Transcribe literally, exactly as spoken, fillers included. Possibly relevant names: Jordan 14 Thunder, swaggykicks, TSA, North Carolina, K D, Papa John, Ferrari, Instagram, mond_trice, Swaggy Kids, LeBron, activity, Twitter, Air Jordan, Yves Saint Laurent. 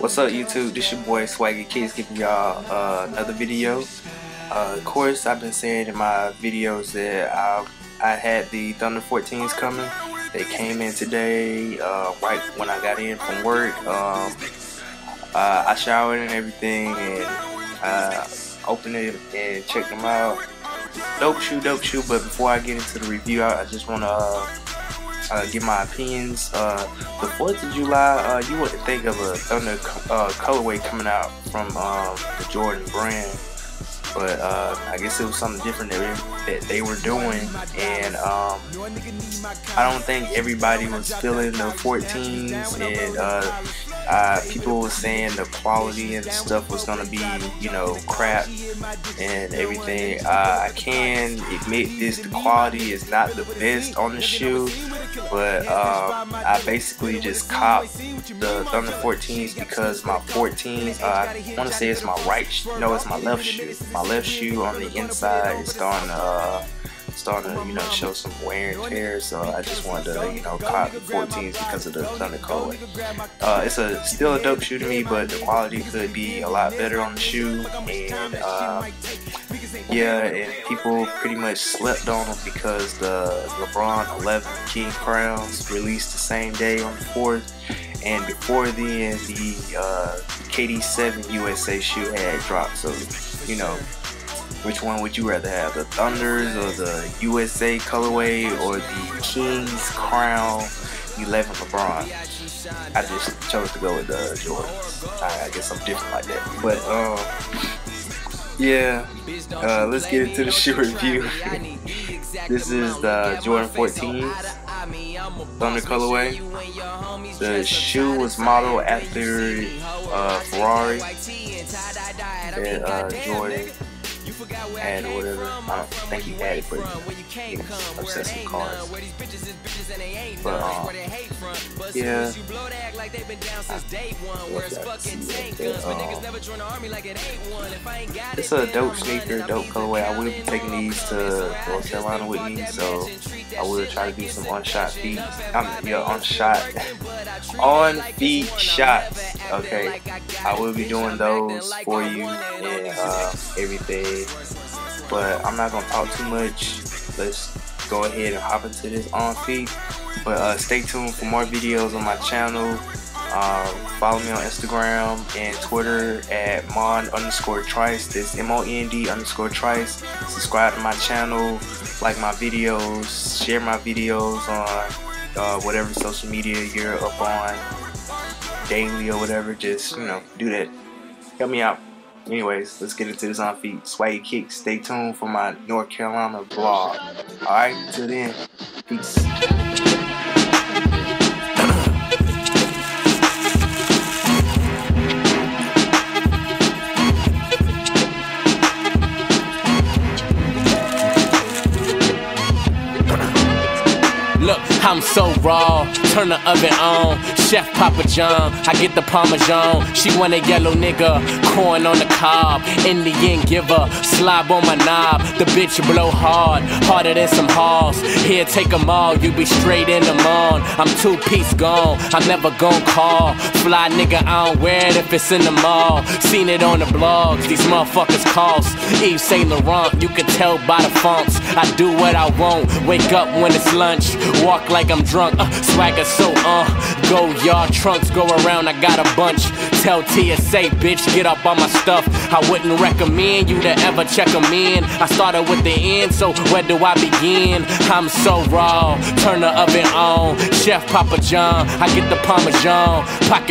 What's up, YouTube? This your boy Swaggy Kids giving y'all uh, another video. Uh, of course, I've been saying in my videos that I I had the Thunder fourteens coming. They came in today, uh, right when I got in from work. Um, uh, I showered and everything, and uh, opened it and checked them out. Dope shoe, dope shoe. But before I get into the review, I, I just wanna. Uh, Uh, get my opinions. Uh, the fourth of July, uh, you wouldn't think of a Thunder uh, colorway coming out from um, the Jordan brand, but uh, I guess it was something different that, we, that they were doing, and um, I don't think everybody was feeling the fourteens, and uh, uh, people were saying the quality and stuff was gonna be, you know, crap and everything. Uh, I can admit this, the quality is not the best on the shoe. But um, I basically just copped the Thunder fourteens because my fourteens, uh, I want to say it's my right, no, it's my left shoe. My left shoe on the inside is starting to, uh, starting to, you know, show some wear and tear. So I just wanted to, you know, cop the fourteens because of the Thunder colorway. Uh, it's a still a dope shoe to me, but the quality could be a lot better on the shoe. And uh, yeah, and people pretty much slept on them because the LeBron eleven King Crowns released the same day on the fourth, and before then the uh, K D seven U S A shoe had dropped. So, you know, which one would you rather have, the Thunders or the U S A colorway or the King's Crown eleven LeBron? I just chose to go with the Jordans. I, I guess I'm different like that, but um. Yeah, uh, let's get into the shoe review. This is the Jordan fourteens Thunder colorway. The shoe was modeled after uh, Ferrari and uh, Jordan had or whatever. I don't think he had it, but he was obsessed with cars. But um, yeah, like they've been down since day one, where it's fucking tank guns, but niggas never join the army like it ain't one. If I ain't got it, it's a dope sneaker, dope colorway. I will be taking these to North Carolina with me, so I will try to do some on-shot feet. I'm yeah, on-shot, on-feet shots. Okay, I will be doing those for you and uh, everything, but I'm not gonna talk too much. Let's go ahead and hop into this on-feet. But uh, stay tuned for more videos on my channel. Uh, follow me on Instagram and Twitter at mon underscore trice. That's M O N D underscore trice. Subscribe to my channel, like my videos, share my videos on uh, whatever social media you're up on daily or whatever. Just, you know, do that. Help me out. Anyways, let's get into this on feet. Swaggy Kicks. Stay tuned for my North Carolina vlog. Alright, till then. Peace. I'm so raw, turn the oven on. Chef Papa John, I get the Parmesan. She want a yellow nigga, corn on the cob. Indian giver, slob on my knob. The bitch blow hard, harder than some hogs. Here, take them all, you be straight in the morn. I'm two piece gone, I'm never gon' call. Fly nigga, I don't wear it if it's in the mall. Seen it on the blogs, these motherfuckers cost. Yves Saint Laurent, you can tell by the fonts. I do what I want, wake up when it's lunch. Walk like Like I'm drunk, uh, swagger so uh go yard trunks go around, I got a bunch. Tell T S A, bitch, get up on my stuff. I wouldn't recommend you to ever check them in. I started with the end, so where do I begin? I'm so raw, turn the oven on. Chef Papa John, I get the Parmesan. Pocket